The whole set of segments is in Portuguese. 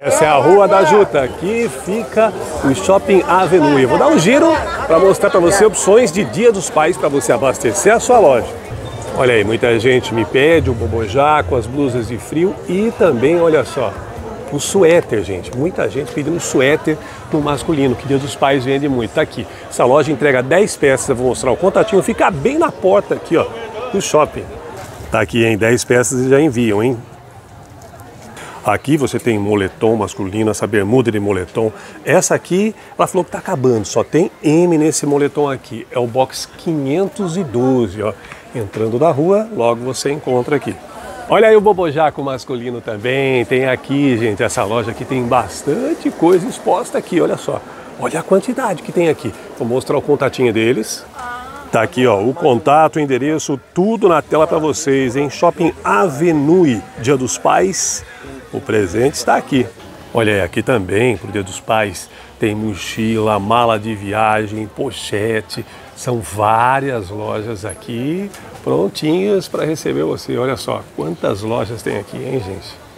Essa é a Rua da Juta, aqui fica o Shopping Avenue. Eu vou dar um giro para mostrar para você opções de Dia dos Pais para você abastecer a sua loja. Olha aí, muita gente me pede o bobojaco, as blusas de frio e também, olha só, o suéter, gente. Muita gente pedindo um suéter no masculino, que Dia dos Pais vende muito. Tá aqui, essa loja entrega 10 peças, eu vou mostrar o contatinho, fica bem na porta aqui, ó, do shopping. Tá aqui, hein, 10 peças e já enviam, hein? Aqui você tem moletom masculino, essa bermuda de moletom. Essa aqui, ela falou que tá acabando, só tem M nesse moletom aqui. É o box 512, ó. Entrando da rua, logo você encontra aqui. Olha aí o bobojaco masculino também, tem aqui, gente. Essa loja aqui tem bastante coisa exposta aqui, olha só. Olha a quantidade que tem aqui. Vou mostrar o contatinho deles. Tá aqui, ó, o contato, o endereço, tudo na tela para vocês, hein? Shopping Avenue, Dia dos Pais. O presente está aqui. Olha aí, aqui também, pro Dia dos Pais, tem mochila, mala de viagem, pochete. São várias lojas aqui, prontinhas para receber você. Olha só, quantas lojas tem aqui, hein, gente?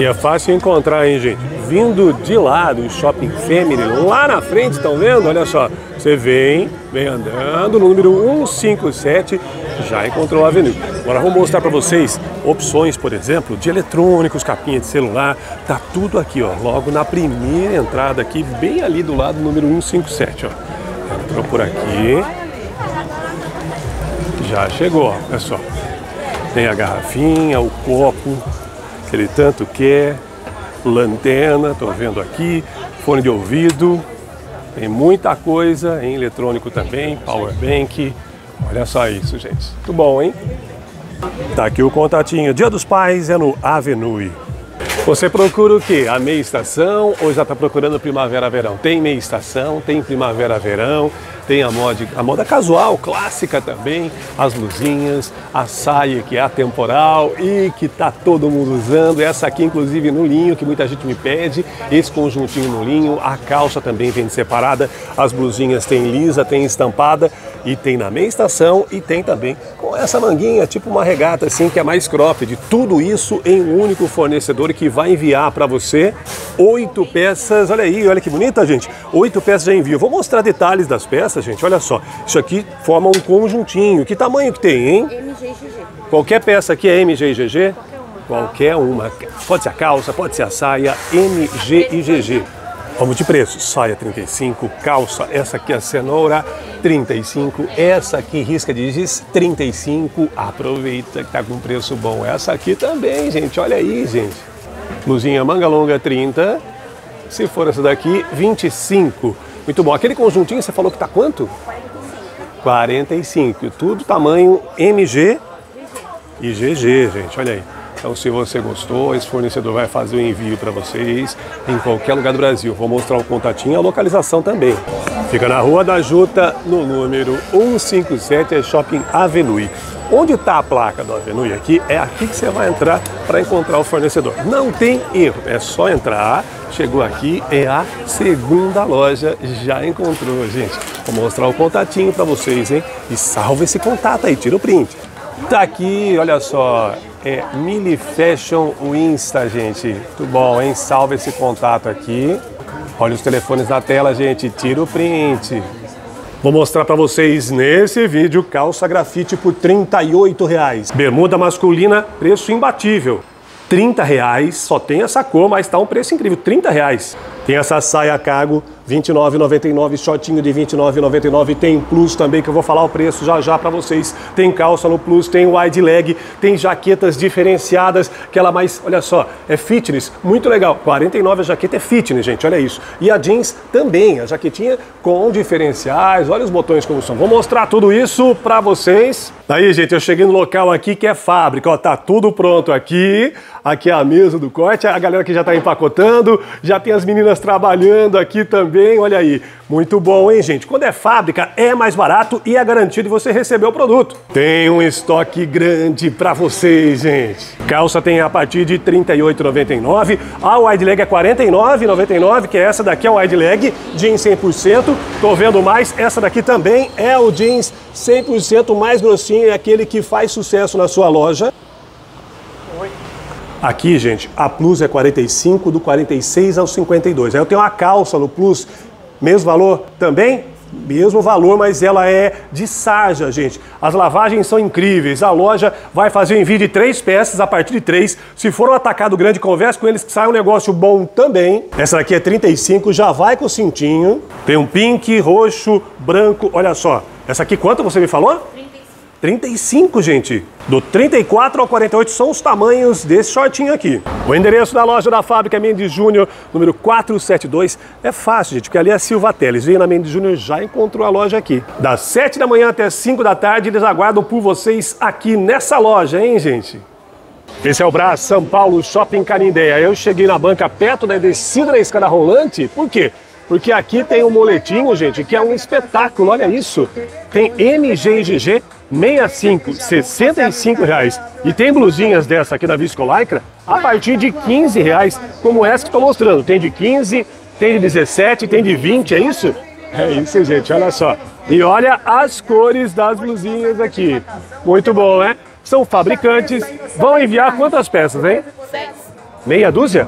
E é fácil encontrar, hein, gente? Vindo de lá do Shopping Family, lá na frente, estão vendo? Olha só, você vem andando no número 157, já encontrou a Avenida. Agora vou mostrar para vocês opções, por exemplo, de eletrônicos, capinha de celular, tá tudo aqui, ó, logo na primeira entrada aqui, bem ali do lado, número 157, ó. Entrou por aqui, já chegou, ó, olha só. Tem a garrafinha, o copo, que ele tanto quer, lanterna, tô vendo aqui, fone de ouvido, tem muita coisa em eletrônico também, power bank. Olha só isso, gente. Muito bom, hein? Tá aqui o contatinho. Dia dos Pais é no Avenue. Você procura o quê? A meia estação ou já tá procurando primavera-verão? Tem meia estação, tem primavera-verão, tem a moda casual, clássica também, as blusinhas, a saia que é atemporal e que tá todo mundo usando. Essa aqui, inclusive, no linho, que muita gente me pede, esse conjuntinho no linho, a calça também vem separada, as blusinhas tem lisa, tem estampada e tem na meia estação e tem também com essa manguinha, tipo uma regata assim, que é mais cropped. Tudo isso em um único fornecedor que vai enviar para você 8 peças. Olha aí, olha que bonita, gente. 8 peças já envio. Vou mostrar detalhes das peças, gente. Olha só, isso aqui forma um conjuntinho. Que tamanho que tem, hein? MGGG. Qualquer peça aqui é MGGG? Qualquer uma. Qualquer uma. Pode ser a calça, pode ser a saia, MGGG. Vamos de preço, saia 35, calça, essa aqui é a cenoura 35, essa aqui risca de giz 35, aproveita que tá com preço bom, essa aqui também, gente, olha aí, gente, blusinha manga longa 30, se for essa daqui 25, muito bom, aquele conjuntinho você falou que tá quanto? 45, tudo tamanho MG e GG, gente, olha aí. Então, se você gostou, esse fornecedor vai fazer o envio para vocês em qualquer lugar do Brasil. Vou mostrar o contatinho e a localização também. Fica na Rua da Juta, no número 157, é Shopping Avenue. Onde está a placa do Avenue aqui, é aqui que você vai entrar para encontrar o fornecedor. Não tem erro, é só entrar. Chegou aqui, é a segunda loja, já encontrou, gente. Vou mostrar o contatinho para vocês, hein? E salva esse contato aí, tira o print. Tá aqui, olha só. É Myle Fashion, o Insta, gente. Muito bom, hein? Salva esse contato aqui. Olha os telefones na tela, gente. Tira o print. Vou mostrar para vocês nesse vídeo calça grafite por R$ 38. Bermuda masculina, preço imbatível. R$ 30, só tem essa cor, mas tá um preço incrível, R$ 30. Tem essa saia cargo, R$ 29,99, shortinho de R$ 29,99, tem plus também, que eu vou falar o preço já já pra vocês. Tem calça no plus, tem wide leg, tem jaquetas diferenciadas, que ela mais, olha só, é fitness, muito legal. R$ 49 a jaqueta é fitness, gente, olha isso. E a jeans também, a jaquetinha com diferenciais, olha os botões como são. Vou mostrar tudo isso pra vocês. Aí, gente, eu cheguei no local aqui que é fábrica, ó, tá tudo pronto aqui. Aqui é a mesa do corte, a galera que já tá empacotando, já tem as meninas trabalhando aqui também, olha aí. Muito bom, hein, gente? Quando é fábrica, é mais barato e é garantido você receber o produto. Tem um estoque grande pra vocês, gente. Calça tem a partir de R$ 38,99. A wide leg é R$ 49,99, que essa daqui é o wide leg, jeans 100%. Tô vendo mais, essa daqui também é o jeans 100% mais grossinho, é aquele que faz sucesso na sua loja. Aqui, gente, a Plus é 45, do 46 ao 52. Aí eu tenho uma calça no Plus, mesmo valor também? Mesmo valor, mas ela é de sarja, gente. As lavagens são incríveis. A loja vai fazer o envio de 3 peças a partir de 3. Se for um atacado grande, converse com eles que sai um negócio bom também. Essa daqui é 35, já vai com cintinho. Tem um pink, roxo, branco. Olha só. Essa aqui quanto você me falou? 35, gente. Do 34 ao 48 são os tamanhos desse shortinho aqui. O endereço da loja da fábrica é Mendes Júnior, número 472. É fácil, gente, porque ali é Silva Teles. Vem na Mendes Júnior, já encontrou a loja aqui. Das 7 da manhã até 5 da tarde, eles aguardam por vocês aqui nessa loja, hein, gente? Esse é o Brás, São Paulo, Shopping Canindé. Eu cheguei na banca perto da descida da escada rolante. Por quê? Porque aqui tem um moletinho, gente, que é um espetáculo, olha isso. Tem MGG 65, R$ 65. E tem blusinhas dessa aqui da Viscolaicra a partir de R$ 15, como essa que estou mostrando. Tem de 15, tem de 17, tem de 20, é isso? É isso, gente, olha só. E olha as cores das blusinhas aqui. Muito bom, né? São fabricantes. Vão enviar quantas peças, hein? 6. Meia dúzia?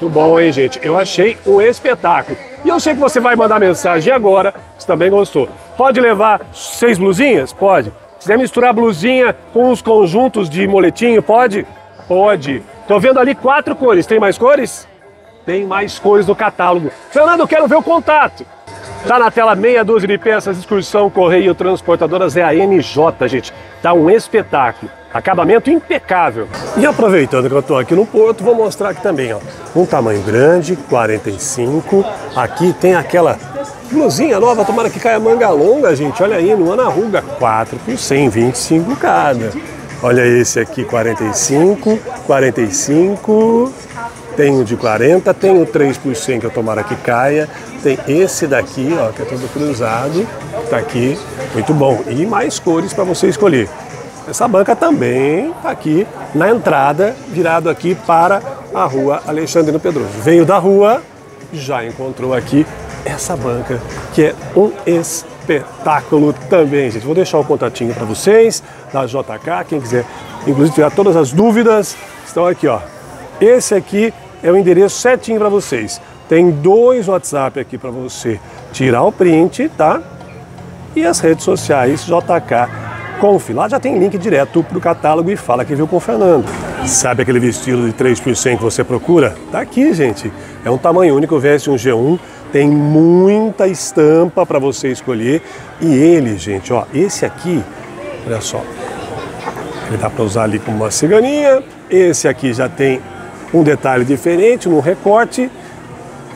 Muito bom, hein, gente? Eu achei um espetáculo. E eu sei que você vai mandar mensagem agora, se também gostou. Pode levar 6 blusinhas? Pode. Se quiser misturar blusinha com os conjuntos de moletinho, pode? Pode. Tô vendo ali 4 cores. Tem mais cores? Tem mais cores no catálogo. Fernando, eu quero ver o contato. Tá na tela, meia dúzia de peças, excursão, correio, transportadoras, é a NJ, gente. Tá um espetáculo. Acabamento impecável. E aproveitando que eu tô aqui no Porto, vou mostrar aqui também, ó. Um tamanho grande, 45. Aqui tem aquela blusinha nova, tomara que caia manga longa, gente. Olha aí, no Ana Ruga, 4 por 100, 25 cada. Olha esse aqui, 45, 45... Tem o de 40, tem o 3% que eu tomara que caia, tem esse daqui, ó, que é todo cruzado, tá aqui, muito bom. E mais cores para você escolher. Essa banca também tá aqui na entrada, virado aqui para a rua Alexandrino Pedroso. Veio da rua, já encontrou aqui essa banca, que é um espetáculo também, gente. Vou deixar o contatinho para vocês, da JK, quem quiser, inclusive, tirar todas as dúvidas, estão aqui, ó. Esse aqui é o endereço certinho para vocês. Tem 2 WhatsApp aqui para você tirar o print, tá? E as redes sociais JK Conf. Lá já tem link direto pro catálogo e fala que viu com o Fernando. Sabe aquele vestido de 3% que você procura? Tá aqui, gente. É um tamanho único, veste um G1. Tem muita estampa para você escolher. E ele, gente, ó, esse aqui, olha só. Ele dá para usar ali como uma ciganinha. Esse aqui já tem um detalhe diferente, um recorte.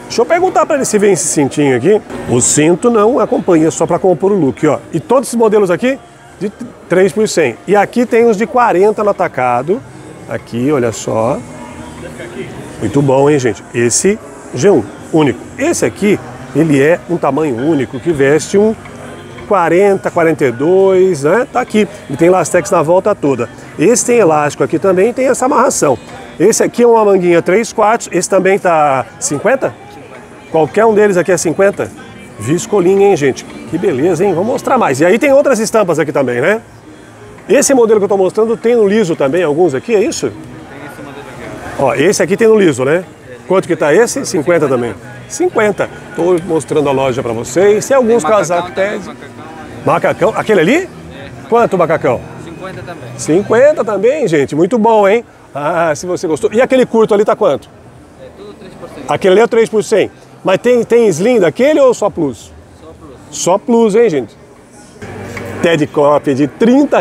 Deixa eu perguntar para ele se vem esse cintinho aqui. O cinto não acompanha, só para compor o look, ó. E todos esses modelos aqui, de 3 por 100. E aqui tem os de 40 no atacado. Aqui, olha só. Muito bom, hein, gente? Esse G1, único. Esse aqui, ele é um tamanho único, que veste um 40, 42, né? Tá aqui. Ele tem elastex na volta toda. Esse tem elástico aqui também, tem essa amarração. Esse aqui é uma manguinha 3/4, esse também tá 50? Qualquer um deles aqui é 50? Viscolinha, hein, gente? Que beleza, hein? Vou mostrar mais. E aí tem outras estampas aqui também, né? Esse modelo que eu tô mostrando tem no liso também, alguns aqui, é isso? Tem esse modelo aqui. Ó, esse aqui tem no liso, né? Quanto que tá esse? 50 também. 50. Tô mostrando a loja pra vocês. Tem alguns casacos até. Macacão. Aquele ali? Quanto macacão? 50 também. 50 também, gente? Muito bom, hein? Ah, se você gostou. E aquele curto ali tá quanto? É tudo 3%. Aquele ali é 3%. Mas tem slim daquele ou só plus? Só plus. Só plus, hein, gente? Ted Cop de R$ 30,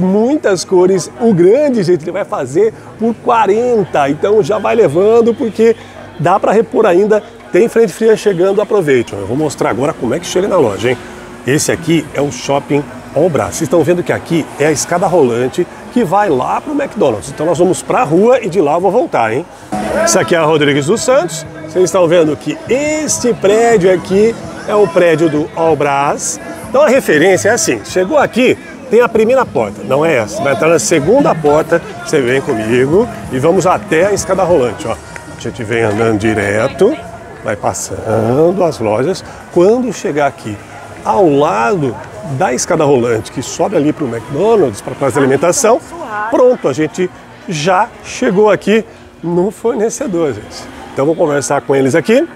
muitas cores. O grande, gente, ele vai fazer por 40. Então já vai levando porque dá para repor ainda. Tem frente fria chegando, aproveite. Eu vou mostrar agora como é que chega na loja, hein? Esse aqui é o Shopping Al Brás. Vocês estão vendo que aqui é a escada rolante que vai lá pro McDonald's. Então nós vamos pra rua e de lá eu vou voltar, hein? Isso aqui é a Rodrigues dos Santos. Vocês estão vendo que este prédio aqui é o prédio do Al Brás. Então a referência é assim, chegou aqui, tem a primeira porta, não é essa. Vai estar na segunda porta, você vem comigo e vamos até a escada rolante, ó. A gente vem andando direto, vai passando as lojas. Quando chegar aqui, ao lado da escada rolante que sobe ali para o McDonald's, para a praça de alimentação, pronto, a gente já chegou aqui no fornecedor, gente. Então vou conversar com eles aqui.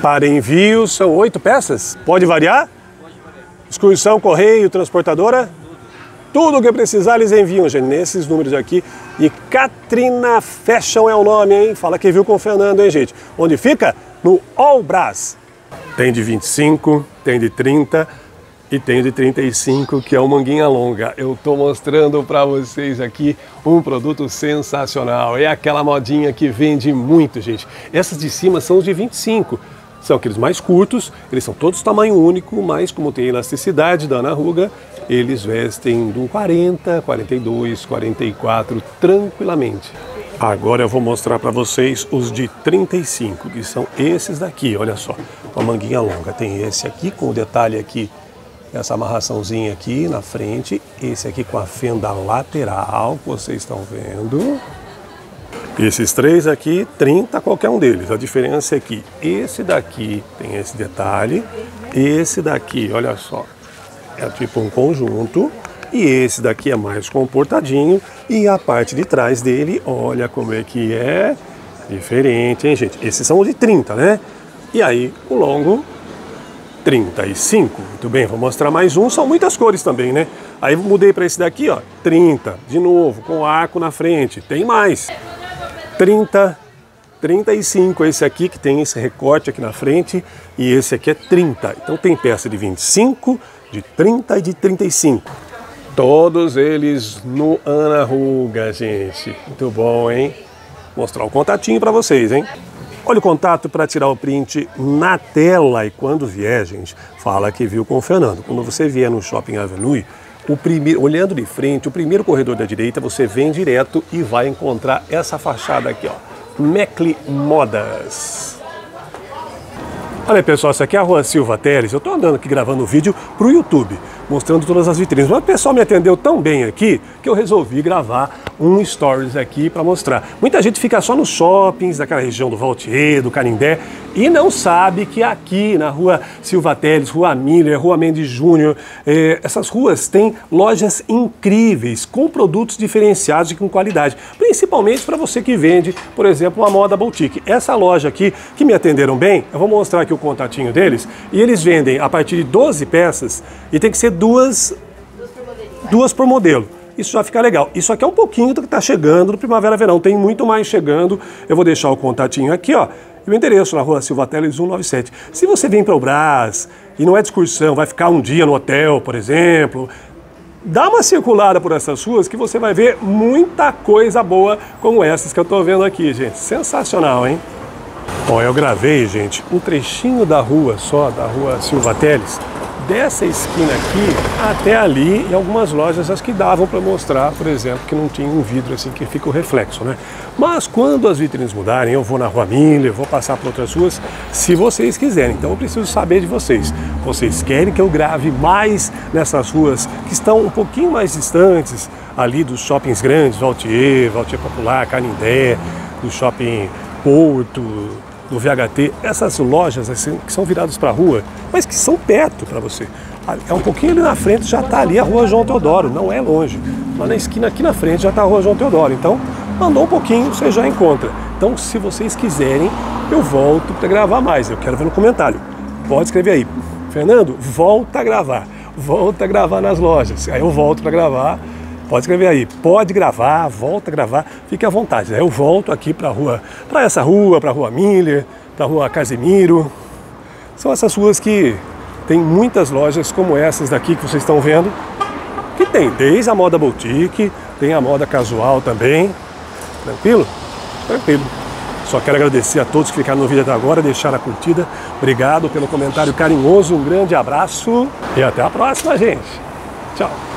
Para envio são 8 peças? Pode variar? Pode variar. Excursão, correio, transportadora? Tudo o que precisar eles enviam, gente, nesses números aqui. E Katrina Fashion é o nome, hein? Fala que viu com o Fernando, hein, gente? Onde fica? No Al Brás. Tem de 25, tem de 30 e tem de 35, que é o manguinha longa. Eu tô mostrando para vocês aqui um produto sensacional. É aquela modinha que vende muito, gente. Essas de cima são os de 25. São aqueles mais curtos, eles são todos tamanho único, mas como tem elasticidade da Ana Ruga, eles vestem do 40, 42, 44 tranquilamente. Agora eu vou mostrar para vocês os de 35, que são esses daqui, olha só. Uma manguinha longa, tem esse aqui com o detalhe aqui, essa amarraçãozinha aqui na frente, esse aqui com a fenda lateral, que vocês estão vendo. Esses três aqui, 30 qualquer um deles. A diferença é que esse daqui tem esse detalhe, esse daqui, olha só, é tipo um conjunto, e esse daqui é mais comportadinho, e a parte de trás dele, olha como é que é diferente, hein, gente? Esses são os de 30, né? E aí, o longo, 35. Muito bem, vou mostrar mais um, são muitas cores também, né? Aí eu mudei para esse daqui, ó, 30, de novo, com arco na frente, tem mais. 30, 35, esse aqui que tem esse recorte aqui na frente, e esse aqui é 30. Então tem peça de 25, de 30 e de 35. Todos eles no Ana Ruga, gente. Muito bom, hein? Vou mostrar o contatinho para vocês, hein? Olha o contato para tirar o print na tela. E quando vier, gente, fala que viu com o Fernando. Quando você vier no Shopping Avenue, olhando de frente, o primeiro corredor da direita, você vem direto e vai encontrar essa fachada aqui, ó, Mecly Modas. Olha aí, pessoal, essa aqui é a Rua Silva Teles. Eu tô andando aqui gravando vídeo pro YouTube, mostrando todas as vitrines. Mas o pessoal me atendeu tão bem aqui que eu resolvi gravar um stories aqui para mostrar. Muita gente fica só nos shoppings daquela região do Vautier, do Canindé, e não sabe que aqui na Rua Silva Teles, Rua Miller, Rua Mendes Júnior, essas ruas têm lojas incríveis, com produtos diferenciados e com qualidade. Principalmente para você que vende, por exemplo, a moda boutique. Essa loja aqui, que me atenderam bem, eu vou mostrar aqui o contatinho deles, e eles vendem a partir de 12 peças e tem que ser duas por modelo. Isso já fica legal. Isso aqui é um pouquinho do que está chegando no primavera-verão, tem muito mais chegando. Eu vou deixar o contatinho aqui, ó, e o endereço na Rua Silva Teles 197. Se você vem para o Brás e não é de excursão, vai ficar um dia no hotel, por exemplo, dá uma circulada por essas ruas que você vai ver muita coisa boa como essas que eu tô vendo aqui, gente. Sensacional, hein? Bom, eu gravei, gente, um trechinho da rua só, da Rua Silva Teles, dessa esquina aqui até ali, e algumas lojas as que davam para mostrar, por exemplo, que não tinha um vidro assim que fica o reflexo, né? Mas quando as vitrines mudarem, eu vou na Rua Miller, vou passar por outras ruas, se vocês quiserem. Então eu preciso saber de vocês. Vocês querem que eu grave mais nessas ruas que estão um pouquinho mais distantes ali dos shoppings grandes, Vautier Popular, Canindé, do Shopping Porto, do VHT, essas lojas assim, que são viradas para a rua, mas que são perto para você. É um pouquinho ali na frente, já está ali a Rua João Teodoro, não é longe. Lá na esquina, aqui na frente, já está a Rua João Teodoro. Então, andou um pouquinho, você já encontra. Então, se vocês quiserem, eu volto para gravar mais. Eu quero ver no comentário. Pode escrever aí. Fernando, volta a gravar. Volta a gravar nas lojas. Aí eu volto para gravar. Pode escrever aí, pode gravar, volta a gravar, fique à vontade. Eu volto aqui para a rua, para essa rua, para a Rua Miller, para a Rua Casimiro. São essas ruas que tem muitas lojas como essas daqui que vocês estão vendo, que tem desde a moda boutique, tem a moda casual também. Tranquilo? Tranquilo. Só quero agradecer a todos que ficaram no vídeo até agora, deixaram a curtida. Obrigado pelo comentário carinhoso, um grande abraço e até a próxima, gente. Tchau.